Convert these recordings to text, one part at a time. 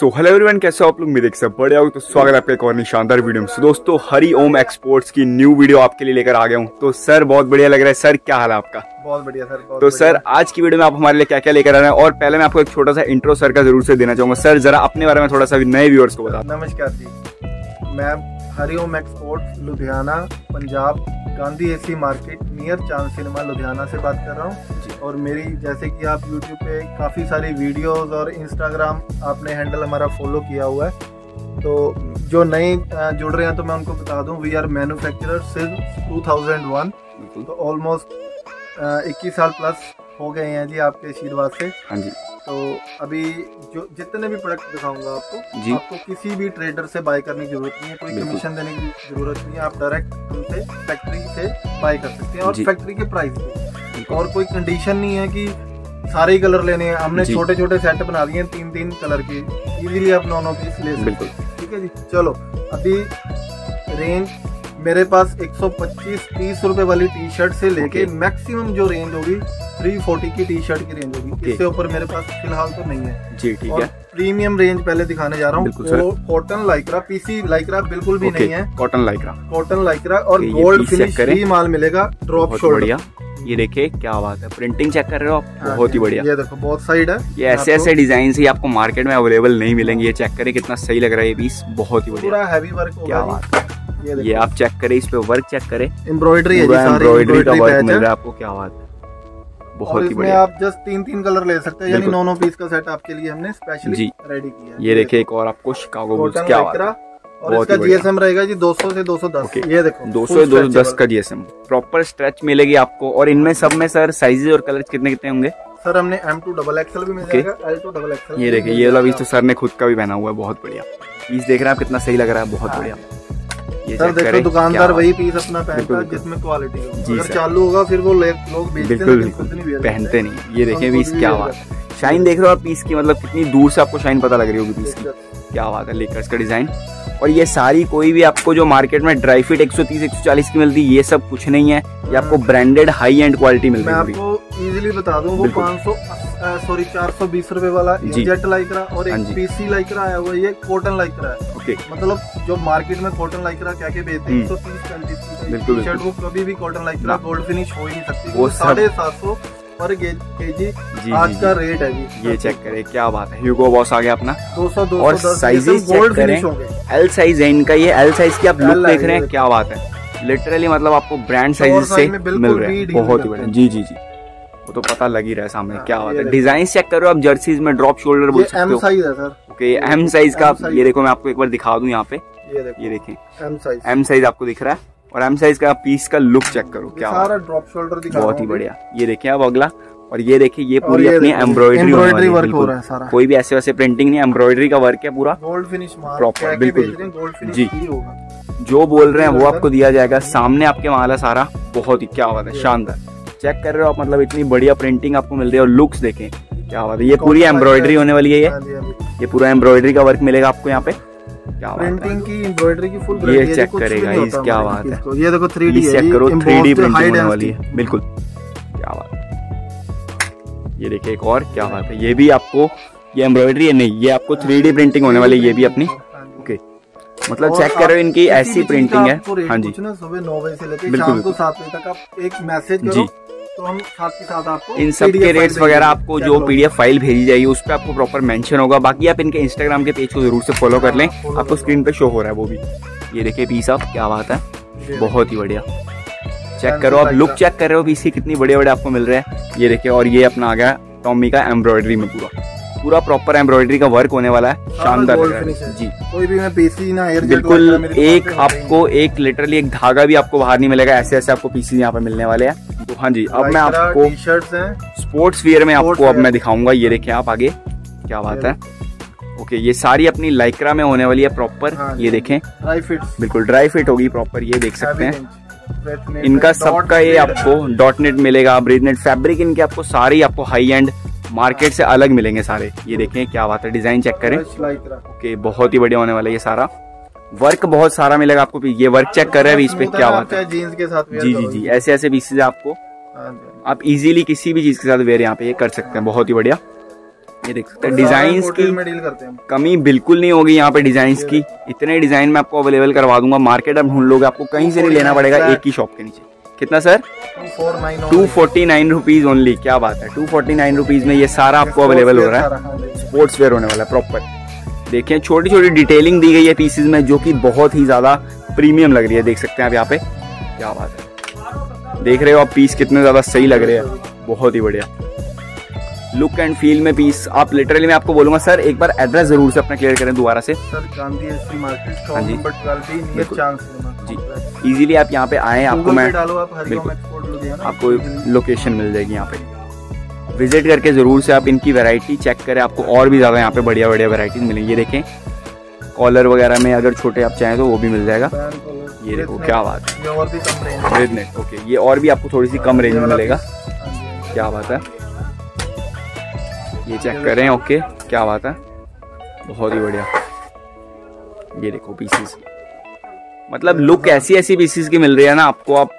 So hello everyone, कैसे हो आप लोग? मेरे एक सब बढ़िया हो तो स्वागत है आपका एक और नई शानदार वीडियो में। सो दोस्तों, हरि ओम एक्सपोर्ट्स की न्यू वीडियो आपके लिए लेकर आ गया हूँ। तो सर बहुत बढ़िया लग रहा है। सर क्या हाल है आपका? बहुत बढ़िया सर। तो सर आज की वीडियो में आप हमारे लिए क्या क्या लेकर आ रहे हैं? और पहले मैं आपको एक छोटा सा इंट्रो सर का जरूर से देना चाहूंगा। सर जरा अपने बारे में थोड़ा सा नए व्यूअर्स को बता। नमस्कार जी, मैं Hari Om exports Ludhiana Punjab Gandhi AC market near Chand cinema Ludhiana से बात कर रहा हूँ। और मेरी जैसे कि आप यूट्यूब पे काफ़ी सारी वीडियोस और इंस्टाग्राम आपने हैंडल हमारा फॉलो किया हुआ है, तो जो नए जुड़ रहे हैं तो मैं उनको बता दूँ वी आर मैन्युफैक्चरर सिंस 2001। तो ऑलमोस्ट 21 साल प्लस हो गए हैं जी आपके आशीर्वाद से। हाँ जी। तो अभी जो जितने भी प्रोडक्ट दिखाऊंगा आपको, आपको किसी भी ट्रेडर से बाय करने की जरूरत नहीं है, कोई कमीशन देने की जरूरत नहीं है। आप डायरेक्ट हमसे फैक्ट्री से बाय कर सकते हैं और फैक्ट्री के प्राइस पे। और कोई कंडीशन नहीं है कि सारे ही कलर लेने हैं। हमने छोटे छोटे सेट बना दिए हैं 3-3 कलर के, इजीली आप 9-9 पीस ले सकते हैं। ठीक है जी। चलो, अभी रेंज मेरे पास 125-30 रुपए वाली टी शर्ट से लेके मैक्सिमम जो रेंज होगी 340 की टी शर्ट की रेंज होगी। इससे ऊपर मेरे पास फिलहाल तो नहीं है जी। ठीक है। प्रीमियम रेंज पहले दिखाने जा रहा हूँ। वो कॉटन लाइक्रा, पीसी लाइक्रा बिल्कुल भी नहीं है, कॉटन लाइक्रा। कॉटन लाइक्रा और गोल्ड फिनिश फ्री माल मिलेगा। ड्रॉप शोल्डर, ये देखिए क्या बात है। प्रिंटिंग चेक कर रहे हो आप? बहुत ही बढ़िया। ये देखो बहुत साइड है। ये ऐसे ऐसे डिजाइन ही आपको मार्केट में अवेलेबल नहीं मिलेंगे। ये चेक करें कितना सही लग रहा है। ये पीस बहुत ही बढ़िया, पूरा हैवी वर्क होगा। क्या बात है। ये आप चेक करें, इस पे वर्क चेक करें। एम्ब्रॉयडरी है, एम्ब्रॉयडरी का वर्क मिल रहा है आपको। क्या बात है, बहुत ही बढ़िया। आप जस्ट 3-3 कलर ले सकते हैं, यानी 9-9 पीस का सेट आपके लिए हमने स्पेशली रेडी किया है। ये देखिए एक और आपको शिकागो बुल्स। क्या बात है। और इसका जीएसएम रहेगा जी 200 से 210। ये देखो 200 से 210 का जीएसएम। प्रॉपर स्ट्रेच मिलेगी आपको। और इनमें सब में सर साइजेस और कलर कितने कितने होंगे? सर हमने M2XXL भी मिल जाएगा, L2XXL। ये देखिए ये वाला पीस तो सर ने खुद का भी पहना हुआ है। बहुत बढ़िया पीस, देख रहे हैं आप कितना सही लग रहा है। बहुत बढ़िया सर। देखो दुकानदार वही पीस अपना पहनता है जिसमें क्वालिटी हो। अगर चालू होगा फिर वो लोग बिल्कुल पहनते नहीं। ये देखें पीस, क्या बात है। शाइन देख रहे हो आप पीस की, मतलब कितनी दूर से आपको शाइन पता लग रही होगी पीस की। क्या बात है। लेकर इसका डिजाइन। और ये सारी कोई भी आपको जो मार्केट में ड्राई फिट 130-140 की मिलती है, ये सब कुछ नहीं है। ये आपको ब्रांडेड हाई एंड क्वालिटी मिल रही है। इजीली बता दूं वो 420 रुपए वाला जेट लाइक्रा और एक पीसी लाइक्रा है, वो ये कॉटन लाइक्रा है। मतलब जो मार्केट में कॉटन लाइक्रा क्या के बेचते हैं 130-140 शर्ट, वो कभी भी कॉटन लाइक्रा गोल्ड फिनिश हो ही नहीं सकती। वो 750 पर केजी आज का रेट है जी। ये चेक करें, क्या बात है। ह्यूगो बॉस आ गया अपना 200-210 और साइजेस गोल्ड फिनिश होंगे। एल साइज है इनका। ये एल साइज की आप लुक देख रहे हैं। क्या बात है। लिटरली मतलब आपको ब्रांड साइजेस से मिल रहे हैं। बहुत ही बढ़िया जी जी जी। वो तो पता लग ही रहा है सामने। क्या बात है। डिजाइन चेक कर रहे हो आप जर्सीज में। ड्रॉप शोल्डर बोल सकते हो। साइज है सर। ओके एम साइज का। ये देखो मैं आपको एक बार दिखा दूं यहाँ पे। ये देखिए एम साइज आपको दिख रहा है। और एम साइज का पीस का लुक चेक करो। क्या सारा ड्रॉप शोल्डर दिखा, बहुत ही बढ़िया। ये देखिए अब अगला। और ये देखिए ये पूरी अपनी एम्ब्रॉयडरी वर्क हो रहा है सारा। कोई भी ऐसे वैसे प्रिंटिंग नहीं, एम्ब्रॉयडरी का वर्क है पूरा। गोल्ड फिनिश प्रॉपर बिल्कुल जी। जो बोल रहे हैं वो आपको दिया जाएगा। सामने आपके माल है सारा। बहुत ही क्या बात है, शानदार। चेक कर रहे हो आप, मतलब इतनी बढ़िया प्रिंटिंग आपको मिल रही है। और लुक्स देखें क्या बात है। ये पूरी एम्ब्रॉयडरी होने वाली है। ये पूरा एम्ब्रॉयडरी का वर्क मिलेगा आपको यहाँ पे। क्या प्रिंटिंग की एम्ब्रॉयडरी की फुल। ये चेक करेगा इस, क्या बात है। ये देखो 3D चेक करो, 3D प्रिंटिंग होने वाली है बिल्कुल। क्या बात है। ये देखिए एक और। क्या बात है। ये भी आपको ये एम्ब्रॉयडरी है नहीं, ये आपको 3D प्रिंटिंग होने वाली है। ये भी अपनी मतलब चेक कर रहे हो, इनकी ऐसी प्रिंटिंग है। हाँ जी। सुबह 9 बजे से लेकर शाम को 7 बजे तक आप एक मैसेज करो तो हम साथ ही साथ आपको इन सब के रेट्स वगैरह आपको जो PDF फाइल भेजी जाएगी उस पर आपको प्रॉपर मेंशन होगा। बाकी आप इनके Instagram के पेज को जरूर से फॉलो कर लें। आपको स्क्रीन पे शो हो रहा है वो भी। ये देखिए पीस आप। क्या बात है। बहुत ही बढ़िया। चेक करो आप, लुक चेक कर रहे हो कि इसके कितनी बड़े बड़े आपको मिल रहे हैं, ये देखिए। और ये अपना आ गया टॉमी का एम्ब्रॉयडरी में, पूरा पूरा प्रॉपर एम्ब्रॉयडरी का वर्क होने वाला है, शानदार जी। कोई भी मैं पीसी ना एयर बिल्कुल एक आपको एक लिटरली एक धागा भी आपको बाहर नहीं मिलेगा, ऐसे ऐसे आपको पीसी यहाँ पे मिलने वाले हैं। तो हाँ जी, अब मैं आपको टी-शर्ट्स हैं स्पोर्ट्स वियर में आपको अब मैं दिखाऊंगा, ये देखिए आप आगे क्या बात है। ओके, ये सारी अपनी लाइक्रा में होने वाली है प्रॉपर, ये देखें ड्राई फिट, बिल्कुल ड्राई फिट होगी प्रॉपर, ये देख सकते हैं। इनका सबका ये आपको डॉट नेट मिलेगा, ब्रीड नेट फैब्रिक, इनके आपको सारी आपको हाई एंड मार्केट से अलग मिलेंगे सारे। ये देखें क्या बात है, डिजाइन चेक करें। ओके, बहुत ही बढ़िया होने वाला है, ये सारा वर्क बहुत सारा मिलेगा आपको। ये वर्क चेक कर रहे हैं इस पे, क्या बात है जींस के साथ। जी जी जी, ऐसे ऐसे पीसेज आपको आप इजीली किसी भी चीज के साथ वेयर यहाँ पे ये कर सकते हैं, बहुत ही बढ़िया। ये देख सकते हैं डिजाइन की कमी बिल्कुल नहीं होगी यहाँ पे, डिजाइन की इतने डिजाइन में आपको अवेलेबल करवा दूंगा। मार्केट आप ढूंढ लोगे, आपको कहीं से नहीं लेना पड़ेगा, एक ही शॉप के नीचे। कितना सर? 249 रुपीज ओनली, क्या बात है, 249 रुपीज में ये सारा आपको अवेलेबल हो रहा है। स्पोर्ट्स वेयर होने वाला है प्रॉपर, देखें छोटी छोटी डिटेलिंग दी गई है पीसेज में, जो कि बहुत ही ज्यादा प्रीमियम लग रही है। देख सकते हैं आप यहाँ पे, क्या बात है, देख रहे हो आप पीस कितने ज्यादा सही लग रहे हैं, बहुत ही बढ़िया लुक एंड फील में पीस। आप लिटरली मैं आपको बोलूंगा सर एक बार एड्रेस जरूर से अपना क्लियर करें दोबारा से। Sir Gandhi AC market, Chand cinema जी, इजीली आप यहाँ पे आए, आपको मैं आपको लोकेशन मिल जाएगी, यहाँ पे विजिट करके जरूर से आप इनकी वैरायटी चेक करें, आपको और भी ज्यादा यहाँ पे बढ़िया बढ़िया वैरायटीज मिलेंगी। ये देखें कॉलर वगैरह में अगर छोटे आप चाहें तो वो भी मिल जाएगा, ये देखो क्या बात है। और भी कम रेंज, ओके, ये और भी आपको थोड़ी सी कम रेंज में मिलेगा, क्या बात है, ये चेक करें। ओके, क्या बात है, बहुत ही बढ़िया। ये देखो पीसीस, मतलब लुक ऐसी ऐसी पीसीस की मिल रही है ना आपको, आप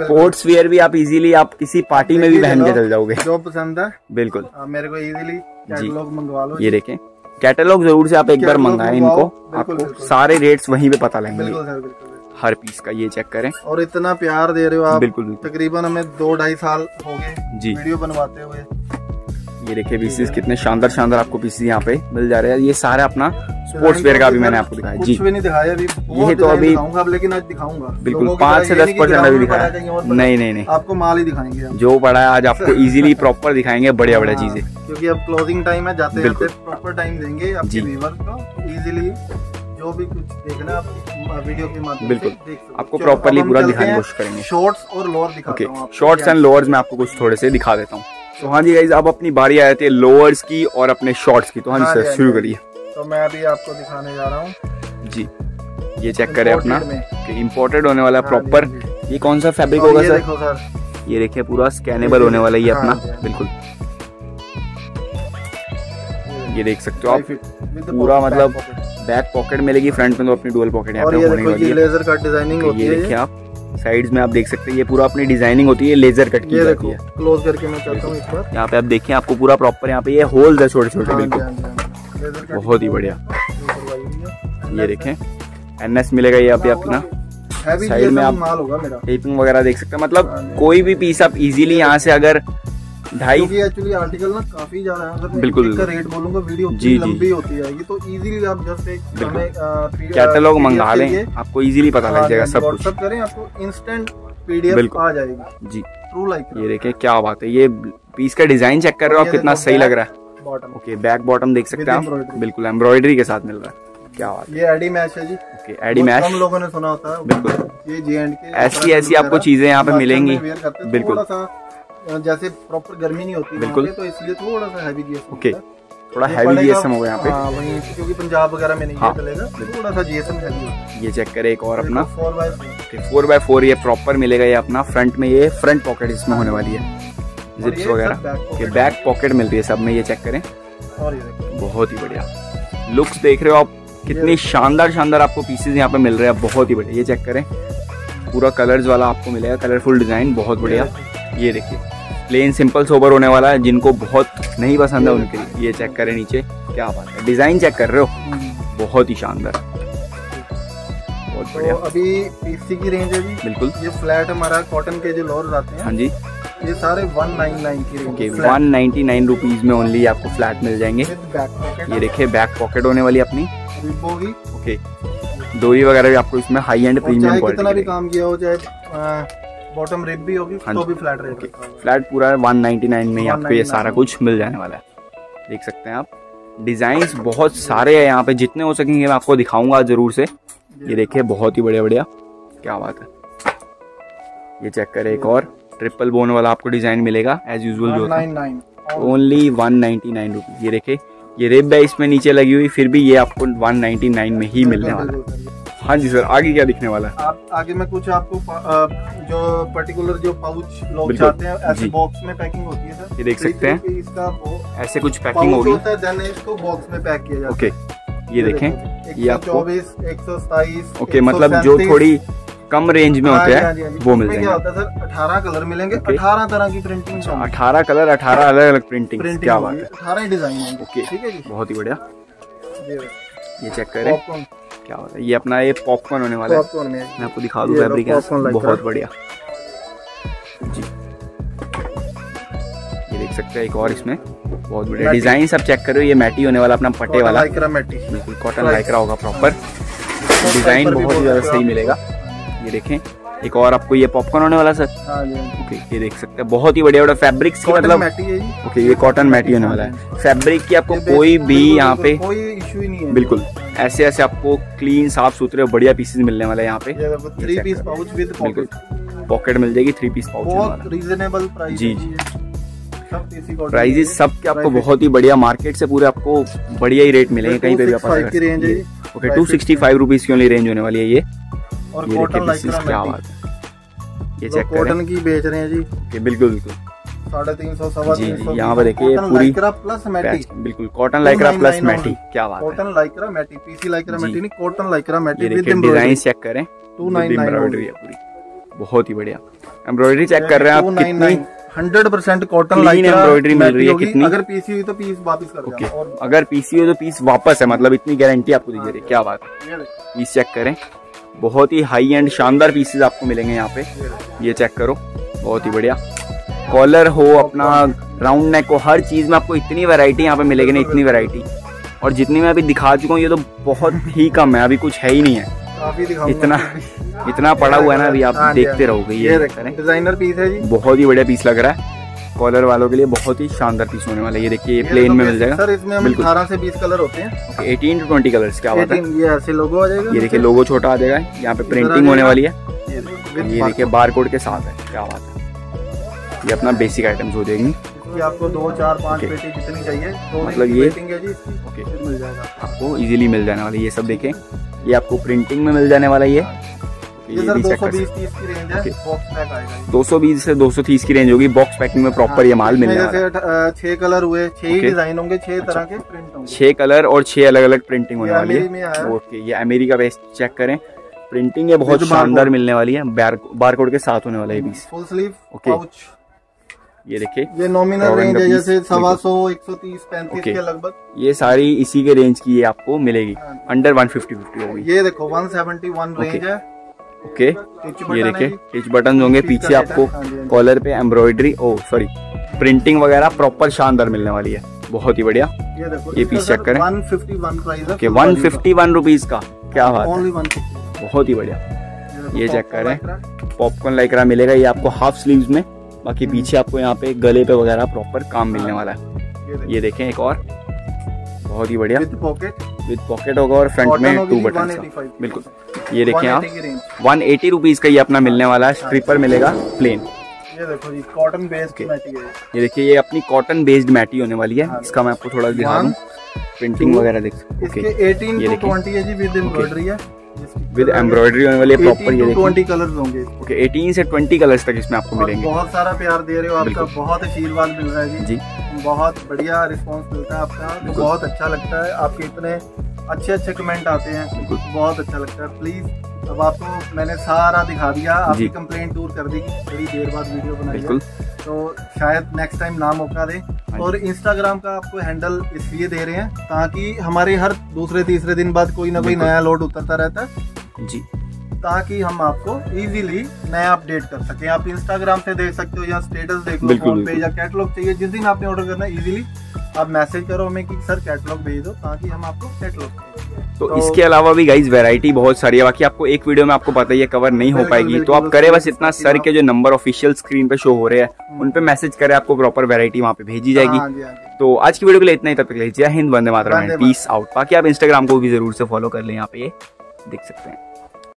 स्पोर्ट्स वियर भी आप इजीली आप किसी पार्टी में भी पहन के चल जाओगे, जो पसंद है बिल्कुल मेरे को इजीली कैटलॉग मंगवा लो। ये देखें कैटलॉग जरूर से आप एक बार मंगाएं इनको, आपको सारे रेट्स वहीं पे पता लगेंगे हर पीस का। ये चेक करें, और इतना प्यार दे रहे हो आप, बिल्कुल तकरीबन हमें 2-2.5 साल हो गए जी वीडियो बनवाते हुए। ये देखिए पीसेस कितने शानदार शानदार आपको पीसेस यहाँ पे मिल जा रहे हैं। ये सारा अपना स्पोर्ट्स वेयर का भी मैंने आपको दिखाया जी, भी नहीं दिखाया अभी, ये तो अभी लेकिन आज दिखाऊंगा बिल्कुल 5 से 10% अभी दिखाया नहीं, आपको माल ही दिखाएंगे जो पड़ा है आज, आपको इजीली प्रॉपर दिखाएंगे बढ़िया बढ़िया चीजें, क्योंकि अब क्लोजिंग टाइम है, जाते जाते प्रॉपर टाइम देंगे आपके व्यूअर्स को, इजीली जो भी कुछ देखना आप वीडियो के माध्यम से बिल्कुल आपको प्रॉपर्ली पूरा दिखाने की कोशिश करेंगे। शॉर्ट्स और लोअर दिखाता हूं, शॉर्ट्स एंड लोअर्स में आपको कुछ थोड़े से दिखा देता हूँ। तो हाँ जी गाइज, अब अपनी बारी आ जाती है लोअर्स की और अपने शॉर्ट्स की। तो हाँ जी सर शुरू करिए। तो मैं अभी आपको दिखाने जा रहा हूँ जी, ये चेक करें अपना कि इम्पोर्टेड होने वाला है प्रॉपर। ये कौन सा फैब्रिक होगा सर? ये देखिए पूरा स्कैनेबल होने वाला है अपना, बिल्कुल ये देख सकते हो आप पूरा, मतलब बैक पॉकेट मिलेगी, फ्रंट में तो अपनी डुअल पॉकेट यहाँ पे होने वाली है। लेजर कट डिजाइनिंग होती है, ये देखिए आप साइड्स में आप देख सकते हैं, ये पूरा अपनी डिजाइनिंग होती है, लेजर कट की जाती है। क्लोज करके मैं चलता हूं इस पर, यहाँ पे आप देखिए आपको पूरा प्रॉपर यहाँ पे ये होल्स है छोटे छोटे, बिल्कुल बहुत ही बढ़िया। ये देखें एनएस मिलेगा, ये आप अपना साइड में आप टेपिंग वगैरह देख सकते हैं, मतलब कोई भी पीस आप इजीली यहाँ से अगर एक्चुअली आर्टिकल ना काफी ज्यादा है, अगर मैं बिल्कुल इसका रेट बोलूंगा वीडियो जी लंबी होती जाएगी, तो इजीली आप जस्ट एक कैटलॉग मंगा लें, आपको इजीली पता लग जाएगा सब कुछ, सब करें आपको इंस्टेंट पीडीएफ आ जाएगी जी ट्रू लाइक। ये देखिए क्या बात है, ये पीस का डिजाइन चेक कर रहे हो आप कितना सही लग रहा है। बॉटम, ओके बैक बॉटम देख सकते हैं आप, बिल्कुल एम्ब्रॉयडरी के साथ मिल रहा है, क्या बात है। ये एडी मैच है जी, ओके एडी मैच हम लोगों ने सुना होता है बिल्कुल, ये जी एंड के ऐसी ऐसी आपको चीजें यहाँ पे मिलेंगी, बिल्कुल जैसे प्रॉपर गर्मी नहीं होती बिल्कुल, तो इसलिए थोड़ा सा हैवी जीएसएम, ओके थोड़ा हैवी जीएसएम होगा यहाँ पे, वहीं क्योंकि पंजाब वगैरह में नहीं चलेगा, थोड़ा सा जीएसएम हैवी। ये चेक करें एक और अपना 4x4, ये प्रॉपर मिलेगा, ये अपना फ्रंट में ये फ्रंट पॉकेट इसमें होने वाली है, जिप्स वगैरह ये बैक पॉकेट मिल रही है सब में, ये चेक करें। और बहुत ही बढ़िया लुक्स देख रहे हो आप, कितनी शानदार शानदार आपको पीसेज यहाँ पे मिल रहे हैं, बहुत ही बढ़िया। ये चेक करें पूरा कलर्स वाला आपको मिलेगा, कलरफुल डिजाइन बहुत बढ़िया। ये देखिए प्लेन सिंपल सोबर होने वाला है, जिनको बहुत नहीं पसंद है उनके लिए। ये चेक करें नीचे, क्या बात है, डिजाइन चेक कर रहे हो, बहुत ही शानदार, बहुत बढ़िया। तो अभी पीसी की रेंज है जी बिल्कुल, ये फ्लैट हमारा कॉटन के जो लोअर्स आते हैं, हाँ जी, ये सारे 199 की रेंज, ओके 199 रुपीज में ओनली आपको फ्लैट मिल जाएंगे। ये देखिए बैक पॉकेट होने वाली अपनी, ओके डोरी वगैरह भी आपको इसमें हाई एंड प्रीमियम क्वालिटी, कितना भी काम किया हो चाहे बॉटम रेट भी होगी तो भी फ्लैट रेट, फ्लैट पूरा 199 में आपको ये सारा कुछ मिल जाने वाला है। देख सकते हैं आप डिजाइन्स बहुत सारे हैं यहाँ पे, जितने हो सकेंगे मैं आपको दिखाऊंगा जरूर से। ये देखिए बहुत ही बढ़िया बढ़िया, क्या बात है। ये चेक करें, एक और ट्रिपल बोन वाला आपको डिजाइन मिलेगा एज यूजुअल जो है ओनली 199 रुपीज। ये देखिए ये रेप है इसमें नीचे लगी हुई, फिर भी ये आपको 199 में ही मिलने वाला है। हाँ जी सर, आगे क्या दिखने वाला है? आगे मैं कुछ आपको जो पर्टिकुलर जो पाउच लोग चाहते हैं ऐसे बॉक्स में पैकिंग होती है सर, ये देख सकते हैं इसका ऐसे कुछ पैकिंग होगी, इसको बॉक्स में पैक किया जाता है। ये देखें ये आपको 124, 127 ओके, मतलब जो थोड़ी कम रेंज में होते हैं वो मिल जाएंगे। सर 18 कलर मिलेंगे, 18 तरह की प्रिंटिंग, 18 कलर, 18 अलग अलग प्रिंटिंग, क्या बात है, 18 डिजाइन। ओके ठीक है जी, बहुत ही बढ़िया। ये चेक करें क्या होता है, ये अपना ये पॉपकॉर्न होने वाला है। मैं आपको दिखा दूं फैब्रिक, बहुत बढ़िया जी। ये देख सकते हैं एक और इसमें बहुत बढ़िया डिजाइन, सब चेक करो। ये मैटी होने वाला अपना पट्टे वाला, बिल्कुल कॉटन लाइक्रा होगा प्रॉपर, डिजाइन बहुत ज्यादा सही मिलेगा। ये देखें एक और आपको ये पॉपकॉर्न होने वाला सर, ओके ये देख सकते हैं बहुत ही बढ़िया बढ़िया फैब्रिक्स, मतलब ओके ये कॉटन मैटी होने वाला है। फैब्रिक की आपको कोई भी यहाँ पे कोई इश्यू ही नहीं है, बिल्कुल ऐसे ऐसे आपको क्लीन साफ सुथरे बढ़िया पीसेस मिलने वाले हैं यहाँ पे। 3 पीस पाउच विद पॉकेट मिल जाएगी, 3 पीस पाउच रीजनेबल प्राइस जी जी। प्राइजेस सब के आपको बहुत ही बढ़िया मार्केट से पूरे आपको बढ़िया ही रेट मिलेंगे, कहीं पे भी आप। ओके 265 रुपीज की ओनली रेंज होने वाली है ये, और कॉटन लाइक्रा, क्या बात है। ये चेक करें, कॉटन की बेच रहे हैं जी, ओके बिल्कुल बिल्कुल 350 जी। यहाँ पे देखिए पूरी प्लस मैटी, बिल्कुल कॉटन लाइक्रा प्लस मैटी, क्या बात है, cotton Lycra matty, PC Lycra matty नहीं, cotton Lycra matty. Design check करें, 299 एम्ब्रॉयडरी है पूरी, बहुत ही बढ़िया एम्ब्रॉयडरी। चेक कर रहे हैं आप कितनी 100% कॉटन लाइन एम्ब्रॉयडरी मिल रही है, कितनी अगर पीसी हुई तो पीस वापस कर देंगे, और अगर पीसी हुई तो पीस वापस है, मतलब इतनी गारंटी आपको दी जा रही है, क्या बात है। पीस चेक करें, बहुत ही हाई एंड शानदार पीसेज आपको मिलेंगे यहाँ पे। ये चेक करो बहुत ही बढ़िया, कॉलर हो अपना, राउंड नेक हो, हर चीज़ में आपको इतनी वैरायटी यहाँ पे मिलेगी ना, इतनी वैरायटी। और जितनी मैं अभी दिखा चुका हूँ ये तो बहुत ही कम है, अभी कुछ है ही नहीं है, इतना पड़ा हुआ है ना, अभी आप देखते रहोगे। ये डिजाइनर पीस है जी, बहुत ही बढ़िया पीस लग रहा है, कॉलर वालों के लिए बहुत ही शानदार पीस होने वाला है। ये देखिए ये प्लेन में मिल जाएगा सर, इसमें 18 से 20 कलर होते हैं, 18 से 20 कलर्स, क्या बात है। ये ऐसे लोगो आ जाएगा, ये देखिए लोगो छोटा आ जाएगा, यहाँ पे प्रिंटिंग होने वाली है, ये देखिए बारकोड के साथ है, क्या बात है। ये अपना बेसिक आइटम्स हो जाएंगी, आपको 2, 4, 5 पेटी जितनी चाहिए, मतलब ये ओके मिल जाएगा आपको इजीली मिल जाने वाला। ये सब देखें ये आपको प्रिंटिंग में मिल जाने वाला, ये 220-230 की रेंज है, बॉक्स पैक आएगा, 220 से 230 की रेंज होगी बॉक्स पैकिंग में, प्रॉपर ये माल मिलने वाला है। 6 कलर हुए, 6 डिजाइन होंगे, 6 तरह के प्रिंट होंगे, 6 कलर और 6 अलग अलग प्रिंटिंग होने वाली है। ओके ये अमेरिका बेस, चेक करें प्रिंटिंग ये बहुत शानदार मिलने वाली है, बारकोड के साथ होने वाला है पीस, फुल स्लीव पाउच। ये देखिए ये नॉमिनल रेंज है, जैसे 125, 130, 135 के लगभग, ये सारी इसी के रेंज की ये आपको मिलेगी, अंडर 150 होगी। ये देखो 171 रेंज है, ओके ये देखिए टिच बटन होंगे, पीछे आपको कॉलर पे एम्ब्रॉयडरी प्रिंटिंग वगैरह प्रॉपर शानदार मिलने वाली है, बहुत ही बढ़िया। ये पीस चेक करें, 151 प्राइस है, 151 रुपीज का, क्या बात है, बहुत ही बढ़िया। ये चेक करें पॉपकॉर्न लाइक्रा मिलेगा, ये आपको हाफ स्लीव्स में, बाकी पीछे आपको यहाँ पे गले पे वगैरह प्रॉपर काम मिलने वाला है। ये देखें एक और बहुत ही बढ़िया, विद पॉकेट होगा, और फ्रंट में 2 बटन बिल्कुल। ये देखें आप 180 रुपीज का ये अपना मिलने वाला है, स्ट्रिपर मिलेगा प्लेन। ये देखो जी कॉटन बेस्ड मैटी है, ये देखिए ये अपनी कॉटन बेस्ड मैटी होने वाली है, इसका मैं आपको थोड़ा दिखा दूं, प्रिंटिंग वगैरह देख सकते, विद एम्ब्रॉयडरी होने वाली है प्रॉपर। ये 20 कलर्स होंगे, ओके 18 से 20 कलर्स तक इसमें आपको मिलेंगे। बहुत सारा प्यार दे रहे हो, आपका बहुत आशीर्वाद मिल रहा है जी, बहुत बढ़िया रिस्पांस मिलता है आपका, तो बहुत अच्छा लगता है, आपके इतने अच्छे अच्छे कमेंट आते हैं, बहुत अच्छा लगता है। प्लीज अब आपको मैंने सारा दिखा दिया, आपकी कंप्लेंट दूर कर दी, थोड़ी देर बाद वीडियो बनाई, तो शायद नेक्स्ट टाइम ना मौका दे। और इंस्टाग्राम का आपको हैंडल इसलिए दे रहे हैं ताकि हमारे हर दूसरे तीसरे दिन बाद कोई ना कोई नया लोड उतरता रहता है जी, ताकि हम आपको इजीली नया अपडेट कर सकें। आप इंस्टाग्राम से देख सकते हो, या स्टेटस देख लो, फोन पे या कैटलॉग चाहिए, जिस दिन आपने ऑर्डर करना है इजीली आप मैसेज करो हमें कि सर कैटलॉग भेज दो, ताकि हम आपको कैटलॉग तो इसके अलावा भी गाइज वैरायटी बहुत सारी है। बाकी आपको एक वीडियो में आपको पता ही है कवर नहीं हो पाएगी, तो आप करें बस इतना, सर के जो नंबर ऑफिशियल स्क्रीन पे शो हो रहे हैं उन पे मैसेज करें, आपको प्रॉपर वैरायटी वहाँ पे भेजी जाएगी। तो आज की वीडियो के लिए इतना ही, तब तक लीजिए हिंद, वंदे मातरम, पीस आउट। बाकी आप इंस्टाग्राम को भी जरूर से फॉलो कर लें, यहाँ पे देख सकते हैं।